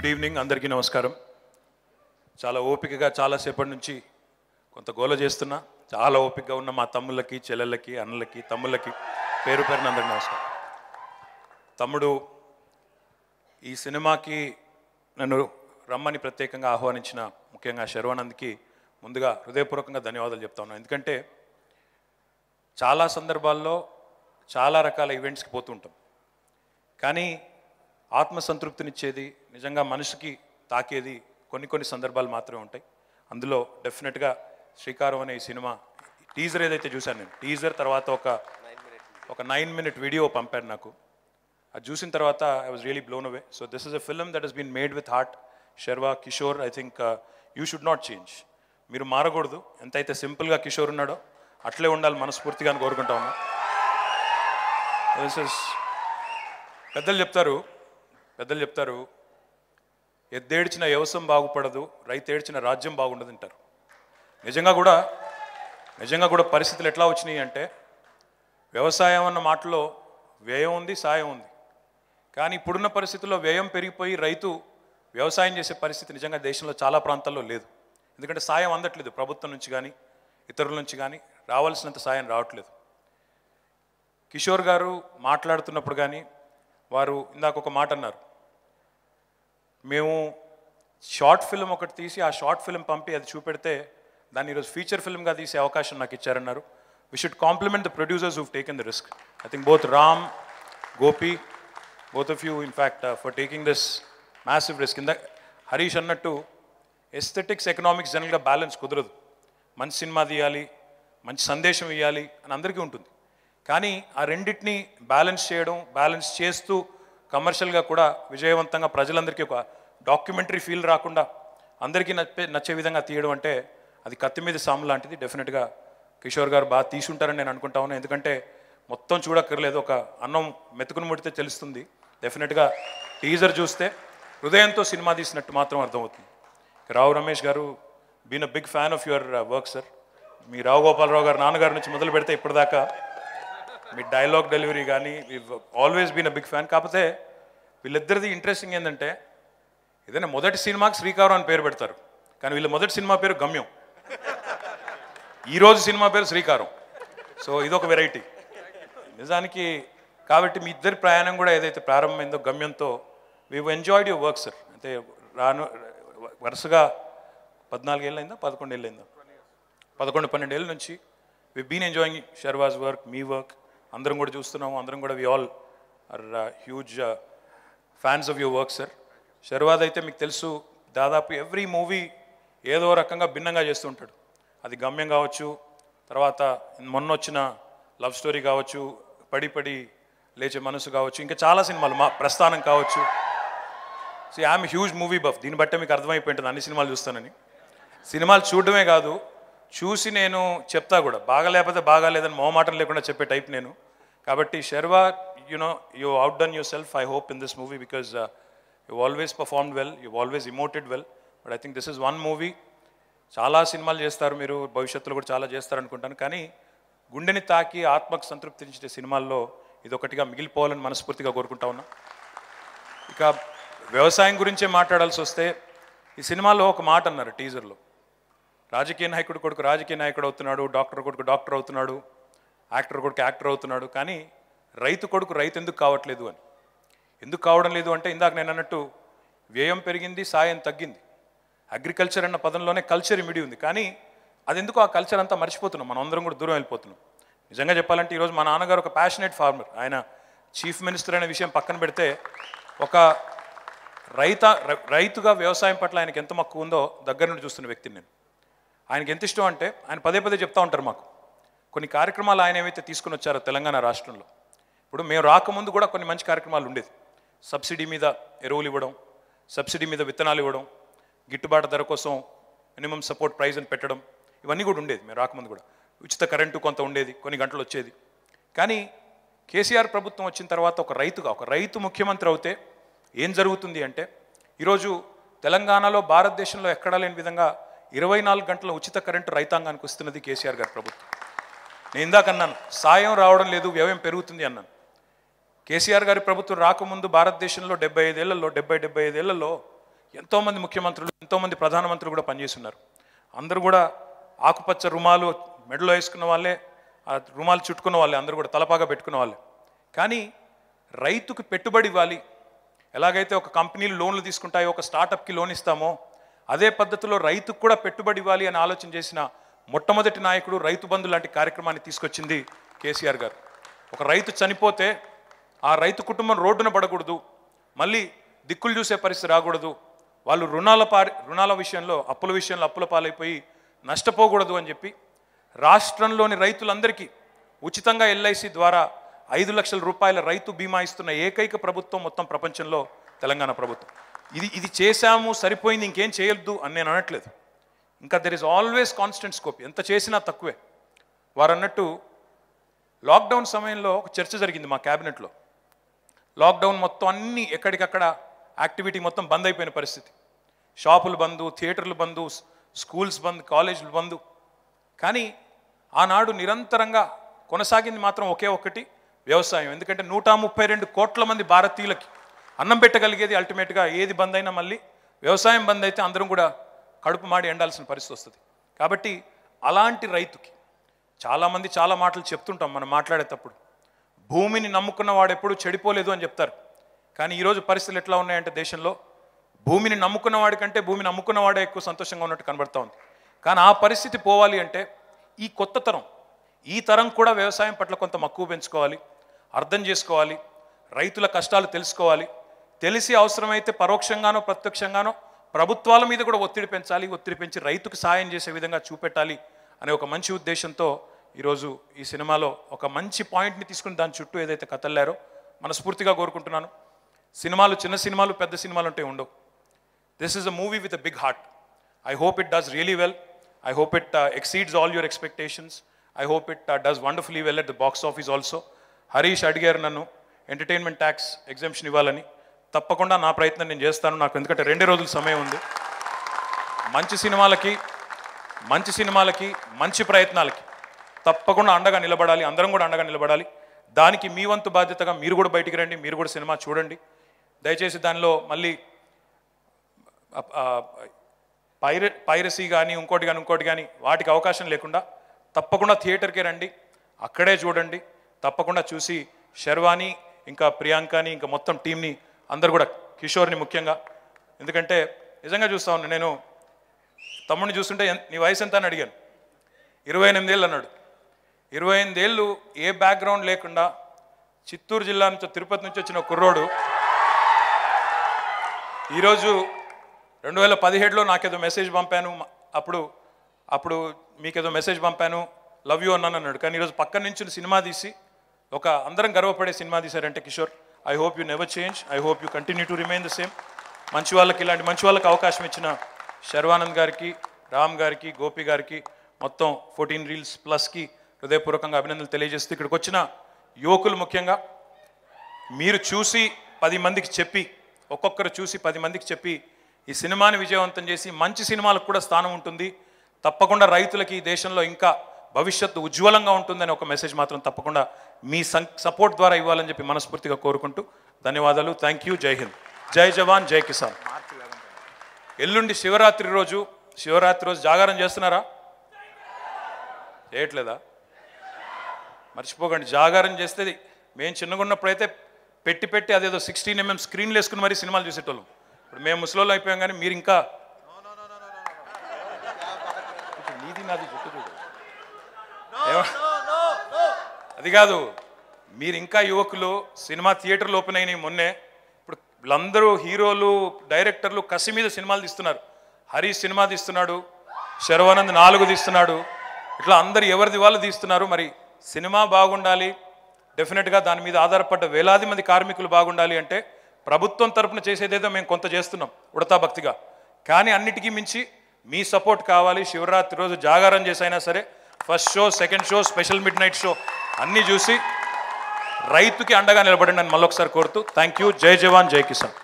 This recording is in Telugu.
గుడ్ ఈవినింగ్ అందరికీ నమస్కారం. చాలా ఓపికగా చాలాసేపటి నుంచి కొంత గోల చేస్తున్నా. చాలా ఓపికగా ఉన్న మా తమ్ముళ్ళకి, చెల్లెళ్ళకి, అన్నలకి, తమ్ముళ్ళకి పేరు పేరున అందరికీ నమస్కారం. తమ్ముడు, ఈ సినిమాకి నన్ను రమ్మని ప్రత్యేకంగా ఆహ్వానించిన ముఖ్యంగా శర్వానంద్కి ముందుగా హృదయపూర్వకంగా ధన్యవాదాలు చెప్తా ఉన్నాను. ఎందుకంటే చాలా సందర్భాల్లో చాలా రకాల ఈవెంట్స్కి పోతుంటాం, కానీ ఆత్మసంతృప్తినిచ్చేది, నిజంగా మనిషికి తాకేది కొన్ని సందర్భాలు మాత్రమే ఉంటాయి. అందులో డెఫినెట్గా శ్రీకారం అనే ఈ సినిమా టీజర్ ఏదైతే చూశాను నేను, టీజర్ తర్వాత ఒక 9 minute వీడియో పంపారు నాకు. అది చూసిన తర్వాత I was really blown away. So this is a film that has been made with heart. Sharwa, Kishore, I think you should not change. మీరు మారకూడదు. ఎంతైతే సింపుల్గా కిషోర్ ఉన్నాడో అట్లే ఉండాలి మనస్ఫూర్తిగా అని కోరుకుంటా ఉన్నా. పెద్దలు చెప్తారు ఎద్దేడ్చిన వ్యవసాయం బాగుపడదు, రైతు ఏడ్చిన రాజ్యం బాగుండదు అంటారు. నిజంగా కూడా పరిస్థితులు ఎట్లా వచ్చినాయి అంటే, వ్యవసాయం అన్న మాటలో వ్యయం ఉంది, సాయం ఉంది. కానీ ఇప్పుడున్న పరిస్థితుల్లో వ్యయం పెరిగిపోయి రైతు వ్యవసాయం చేసే పరిస్థితి నిజంగా దేశంలో చాలా ప్రాంతాల్లో లేదు. ఎందుకంటే సాయం అందట్లేదు ప్రభుత్వం నుంచి కానీ ఇతరుల నుంచి కానీ, రావాల్సినంత సాయం రావట్లేదు. కిషోర్ గారు మాట్లాడుతున్నప్పుడు కానీ వారు ఇందాక ఒక మాట అన్నారు, మేము షార్ట్ ఫిల్మ్ ఒకటి తీసి ఆ షార్ట్ ఫిల్మ్ పంపి అది చూపెడితే దాన్ని ఈరోజు ఫీచర్ ఫిల్మ్గా తీసే అవకాశం నాకు ఇచ్చారన్నారు. We should compliment the producers who've taken the risk. I think both Ram, Gopi, both of you in fact for taking this massive risk. ఇందాక హరీష్ అన్నట్టు ఎస్థెటిక్స్, ఎకనామిక్స్ జనరల్గా బ్యాలెన్స్ కుదరదు. మంచి సినిమా తీయాలి, మంచి సందేశం ఇవ్వాలి అని అందరికీ ఉంటుంది. కానీ ఆ రెండింటినీ బ్యాలెన్స్ చేయడం, బ్యాలెన్స్ చేస్తూ కమర్షియల్గా కూడా విజయవంతంగా ప్రజలందరికీ ఒక డాక్యుమెంటరీ ఫీల్ రాకుండా అందరికీ నచ్చే విధంగా తీయడం అంటే అది కత్తి మీద సాము లాంటిది. డెఫినెట్గా కిషోర్ గారు బాగా తీసుంటారని నేను అనుకుంటా ఉన్నాను. ఎందుకంటే మొత్తం చూడక్కర్లేదు, ఒక అన్నం మెతుకుని ముడితే తెలుస్తుంది. డెఫినెట్గా టీజర్ చూస్తే హృదయంతో సినిమా తీసినట్టు మాత్రం అర్థమవుతుంది. Rao Ramesh garu, been a big fan of your work sir. మీ రావు గోపాలరావు గారు నాన్నగారి నుంచి మొదలు పెడితే ఇప్పటిదాకా మీ డైలాగ్ డెలివరీ కానీ, we always been a big fan. కాకపోతే వీళ్ళిద్దరిది ఇంట్రెస్టింగ్ ఏంటంటే, ఏదైనా మొదటి సినిమాకి శ్రీకారం అని పేరు పెడతారు, కానీ వీళ్ళ మొదటి సినిమా పేరు గమ్యం. ఈరోజు సినిమా పేరు శ్రీకారం. సో ఇదొక వెరైటీ నిజానికి. కాబట్టి మీ ఇద్దరి ప్రయాణం కూడా ఏదైతే ప్రారంభమైందో గమ్యంతో, we enjoyed your work sir. అయితే రాను వరుసగా 12 ఏళ్ళ నుంచి we been enjoying Sharwa's work, మీ వర్క్ అందరం కూడా చూస్తున్నాము. అందరం కూడా we all are huge fans of your work sir. శర్వాద్ అయితే మీకు తెలుసు, దాదాపు ఎవ్రీ మూవీ ఏదో రకంగా భిన్నంగా చేస్తుంటాడు. అది గమ్యం కావచ్చు, తర్వాత మొన్నొచ్చిన లవ్ స్టోరీ కావచ్చు, పడి పడి లేచే మనసు కావచ్చు, ఇంకా చాలా సినిమాలు, మా ప్రస్థానం కావచ్చు. So I'm huge movie buff. దీన్ని బట్టే మీకు అర్థమైపోయింటుంది అన్ని సినిమాలు చూస్తానని. సినిమాలు చూడడమే కాదు, చూసి నేను చెప్తా కూడా. బాగా లేకపోతే బాగాలేదని మోమాటం లేకుండా చెప్పే టైప్ నేను. కాబట్టి Sharwa, you know you outdone yourself I hope in this movie, because you always performed well, you always emoted well. But I think this is one movie. చాలా సినిమాలు చేస్తారు మీరు, భవిష్యత్తులో కూడా చాలా చేస్తారనుకుంటాను, కానీ గుండెని తాకి ఆత్మకు సంతృప్తినిచ్చే సినిమాల్లో ఇదొకటిగా మిగిలిపోవాలని మనస్ఫూర్తిగా కోరుకుంటా ఉన్నా. ఇక వ్యవసాయం గురించే మాట్లాడాల్సి వస్తే, ఈ సినిమాలో ఒక మాట అన్నారు టీజర్లో, రాజకీయ నాయకుడు కొడుకు రాజకీయ నాయకుడు అవుతున్నాడు, డాక్టర్ కొడుకు డాక్టర్ అవుతున్నాడు, యాక్టర్ కొడుకు యాక్టర్ అవుతున్నాడు, కానీ రైతు కొడుకు రైతు ఎందుకు కావట్లేదు అని. ఎందుకు కావడం లేదు అంటే, ఇందాక నేను అన్నట్టు వ్యయం పెరిగింది, సాయం తగ్గింది. అగ్రికల్చర్ అన్న పదంలోనే కల్చర్ ఇమిడి ఉంది, కానీ అది ఎందుకు ఆ కల్చర్ అంతా మర్చిపోతున్నాం, మనం అందరం కూడా దూరం వెళ్ళిపోతున్నాం. నిజంగా చెప్పాలంటే ఈరోజు మా నాన్నగారు ఒక ప్యాషనేట్ ఫార్మర్. ఆయన చీఫ్ మినిస్టర్ అనే విషయం పక్కన పెడితే, ఒక రైతుగా వ్యవసాయం పట్ల ఆయనకి ఎంత మక్కువ ఉందో దగ్గర నుండి చూస్తున్న వ్యక్తిని నేను. ఆయనకి ఎంత ఇష్టం అంటే, ఆయన పదే చెప్తా ఉంటారు మాకు, కొన్ని కార్యక్రమాలు ఆయన ఏమైతే తీసుకుని వచ్చారో తెలంగాణ రాష్ట్రంలో. ఇప్పుడు మేము రాకముందు కూడా కొన్ని మంచి కార్యక్రమాలు ఉండేది. సబ్సిడీ మీద ఎరువులు ఇవ్వడం, సబ్సిడీ మీద విత్తనాలు ఇవ్వడం, గిట్టుబాటు ధర కోసం మినిమం సపోర్ట్ ప్రైజ్ అని పెట్టడం, ఇవన్నీ కూడా ఉండేది మేము రాకముందు కూడా. ఉచిత కరెంటు కొంత ఉండేది, కొన్ని గంటలు వచ్చేది. కానీ కేసీఆర్ ప్రభుత్వం వచ్చిన తర్వాత ఒక రైతు ముఖ్యమంత్రి అవుతే ఏం జరుగుతుంది అంటే, ఈరోజు తెలంగాణలో, భారతదేశంలో ఎక్కడా లేని విధంగా 24 గంటల ఉచిత కరెంటు రైతాంగానికి వస్తున్నది కేసీఆర్ గారి ప్రభుత్వం. నేను ఇందాకన్నాను సాయం రావడం లేదు, వ్యయం పెరుగుతుంది అన్నాను. కేసీఆర్ గారి ప్రభుత్వం రాకముందు భారతదేశంలో 75 ఏళ్లలో ఎంతోమంది ముఖ్యమంత్రులు ఎంతోమంది ప్రధానమంత్రులు కూడా పని చేస్తున్నారు. అందరూ కూడా ఆకుపచ్చ రుమాలు మెడలో వేసుకున్న వాళ్ళే, ఆ రుమాలు చుట్టుకున్న వాళ్ళే, అందరూ కూడా తలపాగా పెట్టుకున్న వాళ్ళే. కానీ రైతుకు పెట్టుబడి ఇవ్వాలి. ఎలాగైతే ఒక కంపెనీలు లోన్లు తీసుకుంటాయో, ఒక స్టార్టప్కి లోన్ ఇస్తామో, అదే పద్ధతిలో రైతుకు కూడా పెట్టుబడి ఇవ్వాలి అని ఆలోచన చేసిన మొట్టమొదటి నాయకుడు రైతు బంధు లాంటి కార్యక్రమాన్ని తీసుకొచ్చింది కేసీఆర్ గారు. ఒక రైతు చనిపోతే ఆ రైతు కుటుంబం రోడ్డున పడకూడదు, మళ్ళీ దిక్కులు చూసే పరిస్థితి రాకూడదు, వాళ్ళు రుణాల విషయంలో అప్పుల పాలైపోయి నష్టపోకూడదు అని చెప్పి రాష్ట్రంలోని రైతులందరికీ ఉచితంగా ఎల్ఐసి ద్వారా 5 లక్షల రూపాయల రైతు బీమా ఇస్తున్న ఏకైక ప్రభుత్వం మొత్తం ప్రపంచంలో తెలంగాణ ప్రభుత్వం. ఇది చేశాము సరిపోయింది ఇంకేం చేయొద్దు అని నేను అనట్లేదు. ఇంకా there is always constant scope, ఎంత చేసినా తక్కువే. వారు అన్నట్టు లాక్డౌన్ సమయంలో ఒక చర్చ జరిగింది మా క్యాబినెట్లో. లాక్డౌన్ మొత్తం అన్నీ ఎక్కడికక్కడ యాక్టివిటీ మొత్తం బంద్ అయిపోయిన పరిస్థితి, షాపులు బంద్, థియేటర్లు బంద్, స్కూల్స్ బంద్, కాలేజీలు బంద్. కానీ ఆనాడు నిరంతరంగా కొనసాగింది మాత్రం ఒకే ఒక్కటి, వ్యవసాయం. ఎందుకంటే 132 కోట్ల మంది భారతీయులకి అన్నం పెట్టగలిగేది అల్టిమేట్గా ఏది బంద్ అయినా మళ్ళీ వ్యవసాయం బంద్ అయితే అందరం కూడా కడుపు మాడి ఎండాల్సిన పరిస్థితి వస్తుంది. కాబట్టి అలాంటి రైతుకి చాలామంది చాలా మాటలు చెప్తుంటాం మనం మాట్లాడేటప్పుడు. భూమిని నమ్ముకున్న వాడు ఎప్పుడు చెడిపోలేదు అని చెప్తారు. కానీ ఈరోజు పరిస్థితులు ఎట్లా ఉన్నాయంటే దేశంలో భూమిని నమ్ముకున్న వాడికంటే భూమిని అమ్ముకున్నవాడే ఎక్కువ సంతోషంగా ఉన్నట్టు కనబడుతూ ఉంది. కానీ ఆ పరిస్థితి పోవాలి అంటే ఈ కొత్త తరం, ఈ తరం కూడా వ్యవసాయం పట్ల కొంత మక్కువ పెంచుకోవాలి, అర్థం చేసుకోవాలి, రైతుల కష్టాలు తెలుసుకోవాలి, తెలిసి అవసరమైతే పరోక్షంగానో ప్రత్యక్షంగానో ప్రభుత్వాల మీద కూడా ఒత్తిడి పెంచాలి, ఒత్తిడి పెంచి రైతుకు సాయం చేసే విధంగా చూపెట్టాలి అనే ఒక మంచి ఉద్దేశంతో ఈరోజు ఈ సినిమాలో ఒక మంచి పాయింట్ని తీసుకుని దాని చుట్టూ ఏదైతే కథల్లారో మనస్ఫూర్తిగా కోరుకుంటున్నాను. సినిమాలు చిన్న సినిమాలు పెద్ద సినిమాలు అంటే ఉండవు. This is a movie with a big heart. I hope it does really well. I hope it exceeds all your expectations. I hope it does wonderfully well at the box office also. Harish అడిగారు నన్ను ఎంటర్టైన్మెంట్ ట్యాక్స్ ఎగ్జంప్షన్ ఇవ్వాలని. తప్పకుండా నా ప్రయత్నం నేను చేస్తాను. నాకు ఎందుకంటే 2 రోజుల సమయం ఉంది. మంచి సినిమాలకి మంచి ప్రయత్నాలకి తప్పకుండా అండగా నిలబడాలి, అందరం కూడా అండగా నిలబడాలి. దానికి మీ వంతు బాధ్యతగా మీరు కూడా బయటికి రండి, మీరు కూడా సినిమా చూడండి. దయచేసి దానిలో మళ్ళీ పైరసీ కానీ ఇంకోటి కానీ వాటికి అవకాశం లేకుండా తప్పకుండా థియేటర్కే రండి, అక్కడే చూడండి. తప్పకుండా చూసి శర్వాణి ఇంకా ప్రియాంకని ఇంకా మొత్తం టీంని అందరు కూడా, కిషోర్ని ముఖ్యంగా, ఎందుకంటే నిజంగా చూస్తా ఉన్నా నేను తమ్ముడిని చూస్తుంటే నీ వయసు ఎంత అని అడిగాను. 28 ఏళ్ళు అన్నాడు. 28 ఏళ్ళు ఏ బ్యాక్గ్రౌండ్ లేకుండా చిత్తూరు జిల్లా నుంచో తిరుపతి నుంచి వచ్చిన కుర్రోడు ఈరోజు 2017లో నాకేదో మెసేజ్ పంపాను, అప్పుడు మీకేదో మెసేజ్ పంపాను, లవ్ యూ అన్నాను అన్నాడు. కానీ ఈరోజు పక్కన నుంచి సినిమా తీసి ఒక అందరం గర్వపడే సినిమా తీశారంటే Kishore, I hope you never change, I hope you continue to remain the same. మంచి వాళ్ళకి, ఇలాంటి మంచి వాళ్ళకి అవకాశం ఇచ్చిన శర్వానంద్ గారికి, రామ్ గారికి, గోపి గారికి, మొత్తం 14 Reels+కి హృదయపూర్వకంగా అభినందనలు తెలియజేస్తూ ఇక్కడికి వచ్చిన యువకులు ముఖ్యంగా మీరు చూసి 10 మందికి చెప్పి, ఒక్కొక్కరు చూసి 10 మందికి చెప్పి ఈ సినిమాని విజయవంతం చేసి మంచి సినిమాలకు కూడా స్థానం ఉంటుంది. తప్పకుండా రైతులకి ఈ దేశంలో ఇంకా భవిష్యత్తు ఉజ్వలంగా ఉంటుందని ఒక మెసేజ్ మాత్రం తప్పకుండా మీ సపోర్ట్ ద్వారా ఇవ్వాలని చెప్పి మనస్ఫూర్తిగా కోరుకుంటూ ధన్యవాదాలు. Thank you. జై హింద్, జై జవాన్, జై కిసాన్. ఎల్లుండి శివరాత్రి రోజు జాగారం చేస్తున్నారా? చేయట్లేదా? మర్చిపోకండి. జాగారం చేస్తే మేము చిన్నగున్నప్పుడైతే పెట్టి అదేదో 16mm స్క్రీన్లు వేసుకుని మరీ సినిమాలు చూసేటోళ్ళం. ఇప్పుడు మేము ముసలోళ్ళు అయిపోయాం. కానీ మీరు ఇంకా నీది నాది అది కాదు, మీరు ఇంకా యువకులు. సినిమా థియేటర్లు ఓపెన్ అయినాయి మొన్నే. ఇప్పుడు వీళ్ళందరూ హీరోలు, డైరెక్టర్లు కసి మీద సినిమాలు తీస్తున్నారు. హరీష్ సినిమా తీస్తున్నాడు, శర్వానంద్ 4 తీస్తున్నాడు, ఇట్లా అందరు ఎవరిది వాళ్ళు తీస్తున్నారు. మరి సినిమా బాగుండాలి, డెఫినెట్గా దాని మీద ఆధారపడ్డ వేలాది మంది కార్మికులు బాగుండాలి అంటే ప్రభుత్వం తరఫున చేసేదేదో మేము కొంత చేస్తున్నాం ఉడతా భక్తిగా. కానీ అన్నిటికీ మించి మీ సపోర్ట్ కావాలి. శివరాత్రి రోజు జాగారం చేసైనా సరే first show, second show, special midnight show అన్నీ చూసి రైతుకి అండగా నిలబడండి అని మళ్ళొకసారి కోరుతూ థ్యాంక్ యూ. జై జవాన్, జై కిసాన్.